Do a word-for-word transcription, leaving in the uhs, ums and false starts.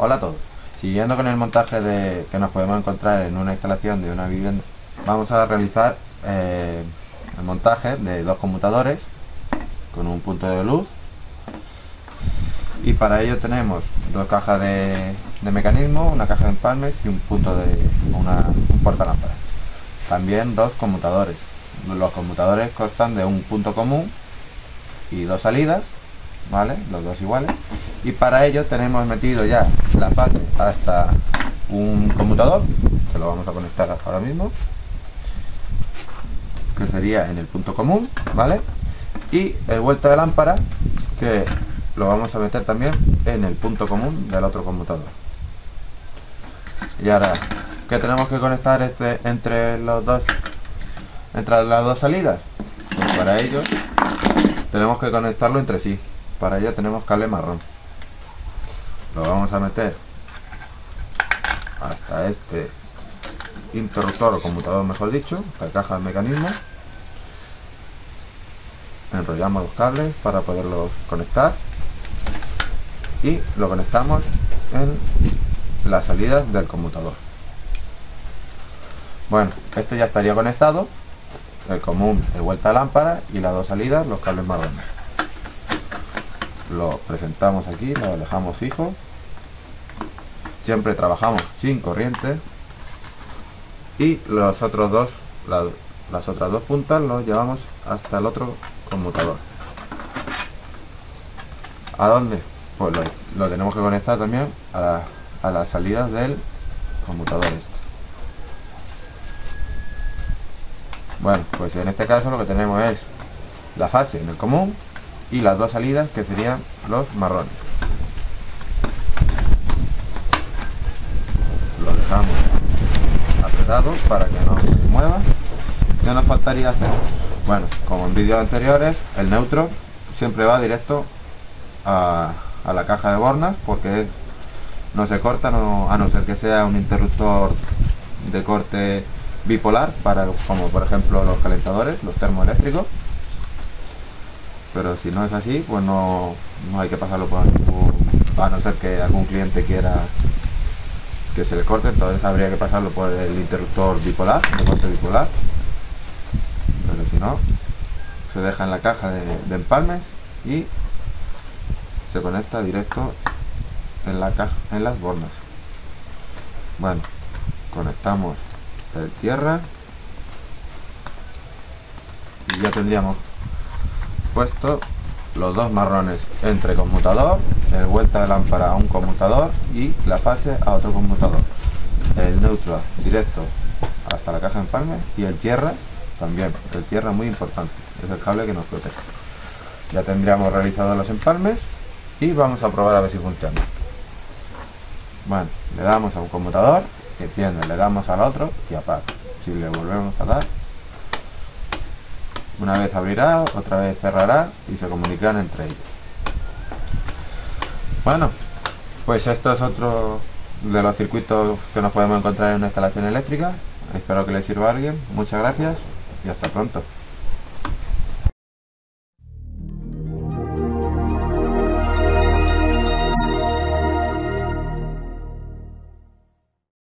Hola a todos, siguiendo con el montaje de que nos podemos encontrar en una instalación de una vivienda, vamos a realizar eh, el montaje de dos conmutadores con un punto de luz, y para ello tenemos dos cajas de, de mecanismo, una caja de empalmes y un punto de una, un portalámparas. También dos conmutadores. Los conmutadores constan de un punto común y dos salidas, ¿vale? Los dos iguales. Y para ello tenemos metido ya la fase hasta un conmutador, que lo vamos a conectar ahora mismo, que sería en el punto común, ¿vale? Y el vuelta de lámpara, que lo vamos a meter también en el punto común del otro conmutador. Y ahora, ¿qué tenemos que conectar este, entre los dos, entre las dos salidas? Pues para ello tenemos que conectarlo entre sí. Para ello tenemos cable marrón. Lo vamos a meter hasta este interruptor o conmutador, mejor dicho, la caja de mecanismo. Enrollamos los cables para poderlos conectar y lo conectamos en la salida del conmutador. Bueno, esto ya estaría conectado, el común, el vuelta a lámpara y las dos salidas, los cables marrones. Lo presentamos aquí, lo dejamos fijo. Siempre trabajamos sin corriente. Y los otros dos, la, las otras dos puntas los llevamos hasta el otro conmutador. ¿A dónde? Pues lo, lo tenemos que conectar también a, la, a las salidas del conmutador este. Bueno, pues en este caso lo que tenemos es la fase en el común y las dos salidas, que serían los marrones. Lo dejamos apretado para que no se mueva. ¿Qué nos faltaría hacer? Bueno, como en vídeos anteriores, el neutro siempre va directo a, a la caja de bornas, porque es, no se corta, no, a no ser que sea un interruptor de corte bipolar, para, como por ejemplo los calentadores, los termoeléctricos. Pero si no es así, pues no, no hay que pasarlo por ningún, a no ser que algún cliente quiera que se le corte, entonces habría que pasarlo por el interruptor bipolar, de corte bipolar. Pero si no, se deja en la caja de, de empalmes y se conecta directo en la caja, en las bornas. Bueno, conectamos el tierra y ya tendríamos puesto los dos marrones entre conmutador, el vuelta de lámpara a un conmutador y la fase a otro conmutador, el neutro directo hasta la caja de empalme y el tierra también. El tierra muy importante, es el cable que nos protege. Ya tendríamos realizados los empalmes y vamos a probar a ver si funciona. Bueno, le damos a un conmutador, enciende, le damos al otro y apaga. Si le volvemos a dar, una vez abrirá, otra vez cerrará y se comunican entre ellos. Bueno, pues esto es otro de los circuitos que nos podemos encontrar en una instalación eléctrica. Espero que les sirva a alguien. Muchas gracias y hasta pronto.